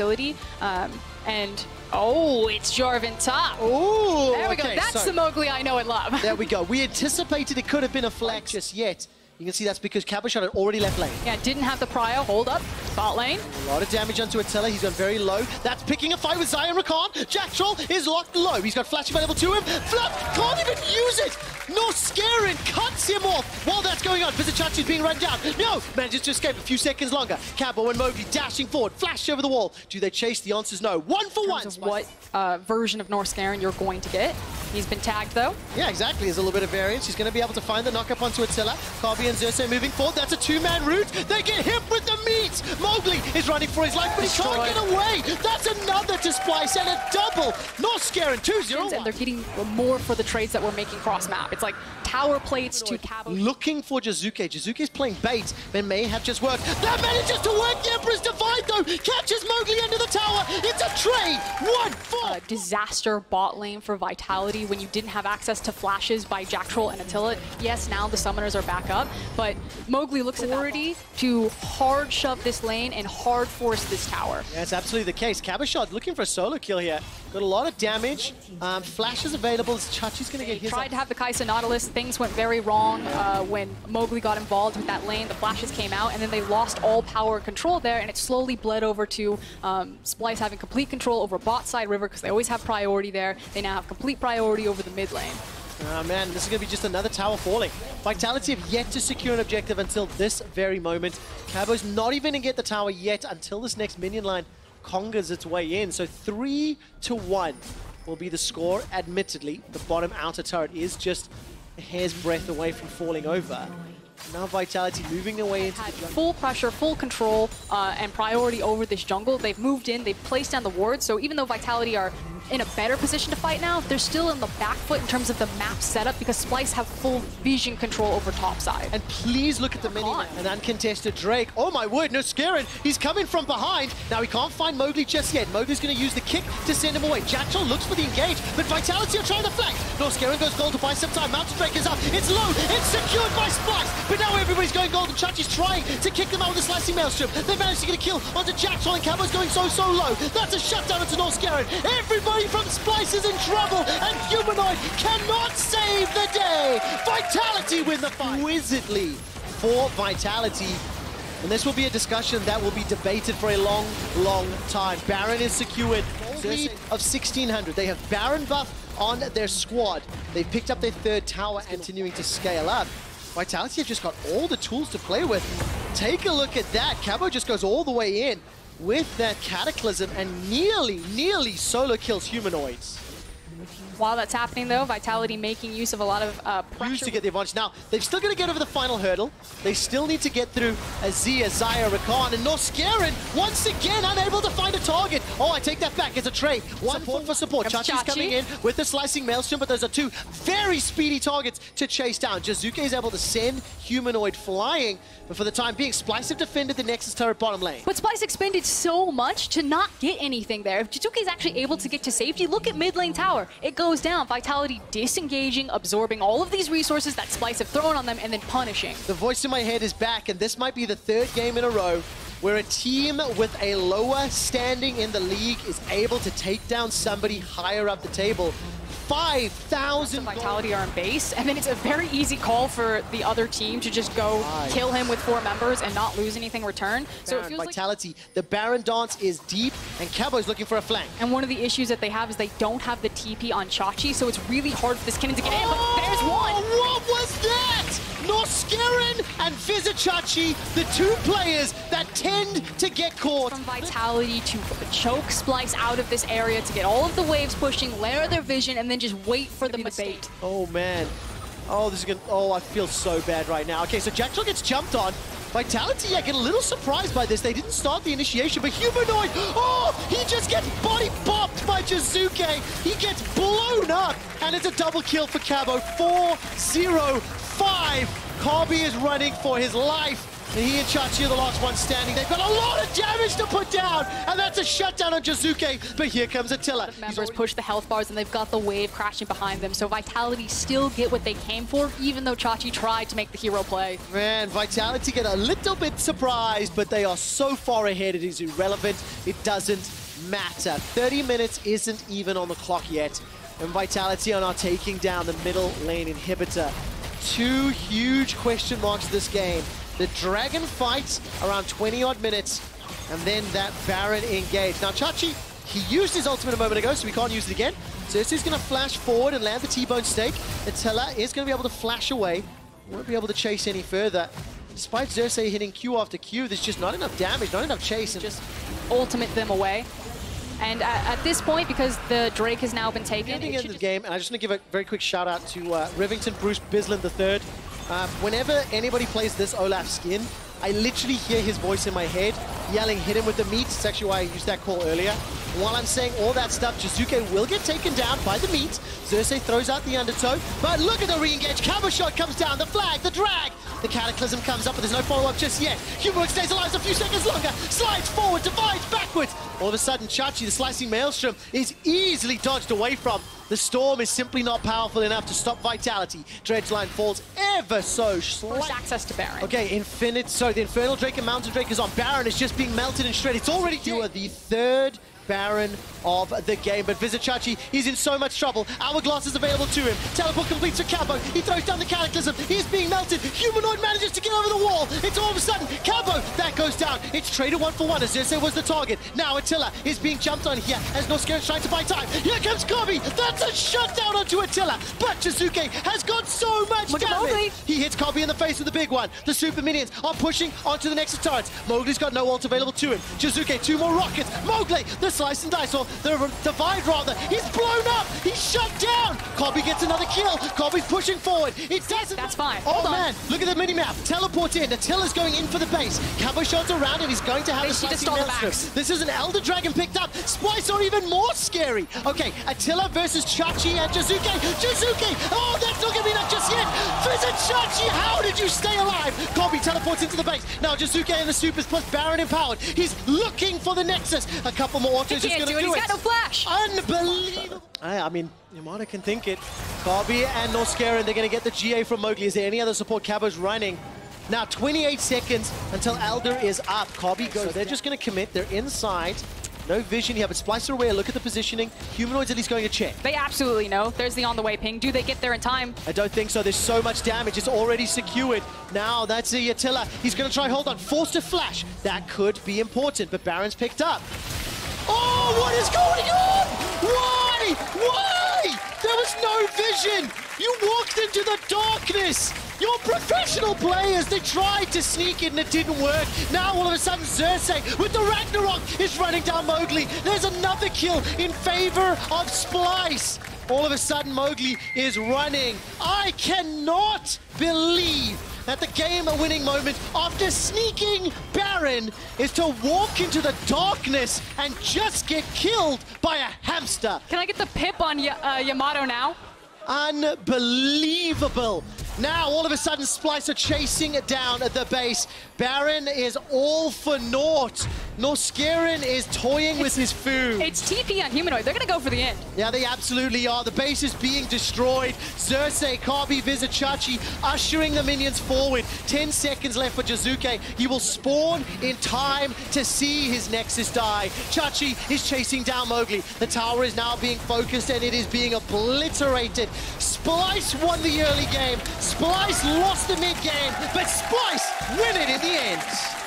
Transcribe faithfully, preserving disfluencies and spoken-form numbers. utility. Um, and oh, it's Jarvan top. Ooh, there we okay, go. That's so, the Mowgli I know and love. There we go. We anticipated it could have been a flag just yet. You can see that's because Kabashot had already left lane. Yeah, didn't have the prior hold up. Bot lane. A lot of damage onto Attila. He's gone very low. That's picking a fight with Xayah and Rakan. Jactroll is locked low. He's got flash available to him. Flap can't even use it. Norskeren cuts him off. While that's going on, Vizicsacsi is being run down. No, manages to escape a few seconds longer. Cabo and Mowgli dashing forward. Flash over the wall. Do they chase? The answer's no. One for one. What uh, version of Norskeren you're going to get? He's been tagged though. Yeah, exactly. There's a little bit of variance. He's going to be able to find the knock up onto Attila. Kobbe and Xersei moving forward. That's a two-man route. They get hit with the meat. Mowgli is running for his life, but he can't get away. That's another to Splyce and a double. Norskeren two zero one. And they're getting more for the trades that we're making cross-map. It's like tower plates to Cabo. Looking for Jiizuke. Jiizuke's playing bait, but may have just worked. That manages to work. The Emperor's Divide, though, catches Mowgli under the tower. It's a trade. One for uh, disaster bot lane for Vitality when you didn't have access to flashes by Jactroll and Attila. Yes, now the summoners are back up, but Mowgli looks at already to hard shove this lane and hard force this tower. Yeah, that's absolutely the case. Kabashot looking for a solo kill here. Got a lot of damage. Um, flashes available. Chachi's going to get his. Tried up. to have the Kai'sa Nautilus. Things went very wrong uh, when Mowgli got involved with that lane. The flashes came out, and then they lost all power and control there, and it slowly bled over to um, Splyce having complete control over bot side river because they always have priority there. They now have complete priority over the mid lane. Oh man, this is going to be just another tower falling. Vitality have yet to secure an objective until this very moment. Cabo's not even going to get the tower yet until this next minion line congas its way in. So three to one will be the score. Admittedly, the bottom outer turret is just a hair's breadth away from falling over. Now Vitality moving away into the jungle. Full pressure, full control, uh, and priority over this jungle. They've moved in, they've placed down the ward, so even though Vitality are in a better position to fight now, they're still in the back foot in terms of the map setup because Splyce have full vision control over top side. And please look at the mini, an uncontested Drake. Oh my word, Norskeren, he's coming from behind. Now he can't find Mowgli just yet. Mowgli's going to use the kick to send him away. Jactroll looks for the engage, but Vitality are trying to flank. Norskeren goes gold to buy some time. Mountain Drake is up. It's low. It's secured by Splyce, but now everybody's going gold and Chachi's trying to kick them out with a slicing maelstrom. They managed to get a kill onto Jactroll and Cabo's going so, so low. That's a shutdown into Norskeren. Everybody from Splyce is in trouble, and Humanoid cannot save the day. Vitality win the fight. Exquisitely for Vitality. And this will be a discussion that will be debated for a long, long time. Baron is secured. Lead of sixteen hundred. They have Baron buff on their squad. They've picked up their third tower, continuing to scale up. Vitality have just got all the tools to play with. Take a look at that. Cabo just goes all the way in with that Cataclysm and nearly, nearly solo kills Humanoids. While that's happening though, Vitality making use of a lot of uh, pressure. Used to get the advantage. Now, they've still got to get over the final hurdle. They still need to get through Azir, Xayah, Rakan, and Norskeren once again unable to find a target. Oh, I take that back. It's a trade. One support for support. Chachi's Chachi. coming in with the slicing maelstrom, but those are two very speedy targets to chase down. Jiizuke is able to send Humanoid flying, but for the time being, Splyce have defended the Nexus turret bottom lane. But Splyce expended so much to not get anything there. If Jiizuke is actually able to get to safety, look at mid lane tower. It goes down. Vitality disengaging, absorbing all of these resources that Splyce have thrown on them and then punishing. The voice in my head is back, and this might be the third game in a row where a team with a lower standing in the league is able to take down somebody higher up the table. five thousand Vitality are on base, and then it's a very easy call for the other team to just go right. kill him with four members and not lose anything return. Baron, so it feels Vitality, like the Baron dance is deep, and Cabo's looking for a flank. And one of the issues that they have is they don't have the T P on Chachi, so it's really hard for this cannon to get oh, in, but there's one! What was that? Norskeren and Vizicsacsi, the two players that tend to get caught. From Vitality to choke Splyce out of this area to get all of the waves pushing, layer their vision, and then just wait for the mistake. Oh man. Oh, this is gonna. Oh, I feel so bad right now. Okay, so Jactroll gets jumped on. Vitality, I get a little surprised by this. They didn't start the initiation, but Humanoid. Oh, he just gets body bopped by Jiizuke. He gets blown up, and it's a double kill for Cabo. four zero five. Kobbe is running for his life. He and Chachi are the last one standing. They've got a lot of damage to put down, and that's a shutdown on Jiizuke. But here comes Attila. Members push the health bars, and they've got the wave crashing behind them. So Vitality still get what they came for, even though Chachi tried to make the hero play. Man, Vitality get a little bit surprised, but they are so far ahead it is irrelevant. It doesn't matter. thirty minutes isn't even on the clock yet, and Vitality are now taking down the middle lane inhibitor. Two huge question marks this game. The Dragon fights around twenty odd minutes, and then that Baron engaged. Now Chachi, he used his ultimate a moment ago, so we can't use it again. So this is going to flash forward and land the T-bone stake. Attila is going to be able to flash away. Won't be able to chase any further. Despite Xersei hitting Q after Q, there's just not enough damage, not enough chase. And just ultimate them away. And at, at this point, because the Drake has now been taken... At the end of the game, and I just want to give a very quick shout-out to uh, Rivington Bruce Bisland the third. Uh, whenever anybody plays this Olaf skin, I literally hear his voice in my head yelling, hit him with the meat. It's actually why I used that call earlier. While I'm saying all that stuff, Jiizuke will get taken down by the meat. Xersei throws out the Undertow, but look at the re-engage. Cabo Shot comes down, the flag, the drag. The Cataclysm comes up, but there's no follow-up just yet. Humanoid stays alive a few seconds longer. Slides forward, divides backwards. All of a sudden, Chachi, the slicing Maelstrom, is easily dodged away from. The Storm is simply not powerful enough to stop Vitality. Dredgeline falls ever so slow. First access to Baron. Okay, Infinite, so the Infernal Drake and Mountain Drake is on. Baron is just being melted and shredded. It's already... You are the third Baron of the game, but Vizicsacsi is in so much trouble. Hourglass is available to him. Teleport completes for Cabo. He throws down the Cataclysm. He's being melted. Humanoid manages to get over the wall. It's all of a sudden Cabo that goes down. It's traded one for one as Xersei was the target. Now Attila is being jumped on here as Norskeren trying to buy time. Here comes Kobbe. That's a shutdown onto Attila, but Jiizuke has got so much Look damage. He hits Kobbe in the face with a big one. The super minions are pushing onto the Nexus turrets. Mowgli's got no ult available to him. Jiizuke, two more rockets. Mowgli, the slice and dice, or the divide rather. He's blown up. He's shut down. Kobbe gets another kill. Kobbe's pushing forward. It doesn't... That's fine. Oh, Hold man. On. Look at the mini-map. Teleport in. Attila's going in for the base. Cabo Shot's around and he's going to have a slicing maelstrom. This is an Elder Dragon picked up. Splyce are even more scary. Okay, Attila versus Chachi and Jiizuke. Jiizuke! Oh, that's not going to be enough just yet. Vizicsacsi, how did you stay alive? Kobbe teleports into the base. Now Jiizuke and the supers plus Baron empowered. He's looking for the Nexus. A couple more... He can't do it. He's got no flash. Unbelievable. I mean, Yamada can think it. Kobbe and Norskeren, they're going to get the G A from Mowgli. Is there any other support? Cabo's running. Now, twenty-eight seconds until Elder is up. Kobbe goes. So they're just going to commit. They're inside. No vision here, but Splyce are aware. Look at the positioning. Humanoid's at least going to check. They absolutely know. There's the on-the-way ping. Do they get there in time? I don't think so. There's so much damage. It's already secured. Now, that's the Attila. He's going to try hold on. Forced to flash. That could be important, but Baron's picked up. Oh, what is going on? Why? Why? There was no vision. You walked into the darkness. Your professional players, they tried to sneak in and it didn't work. Now all of a sudden Xersei with the Ragnarok is running down Mowgli. There's another kill in favor of Splyce. All of a sudden Mowgli is running. I cannot believe that the game-winning moment after sneaking Baron is to walk into the darkness and just get killed by a hamster. Can I get the pip on y uh, Yamato now? Unbelievable. Now, all of a sudden, Splyce are chasing down at the base. Baron is all for naught. Norskeren is toying it's, with his food. It's T P on Humanoid. They're going to go for the end. Yeah, they absolutely are. The base is being destroyed. Xersei, Kobbe, Vizicsacsi ushering the minions forward. Ten seconds left for Jiizuke. He will spawn in time to see his Nexus die. Chachi is chasing down Mowgli. The tower is now being focused, and it is being obliterated. Splyce won the early game. Splyce lost the mid-game, but Splyce win it in the end.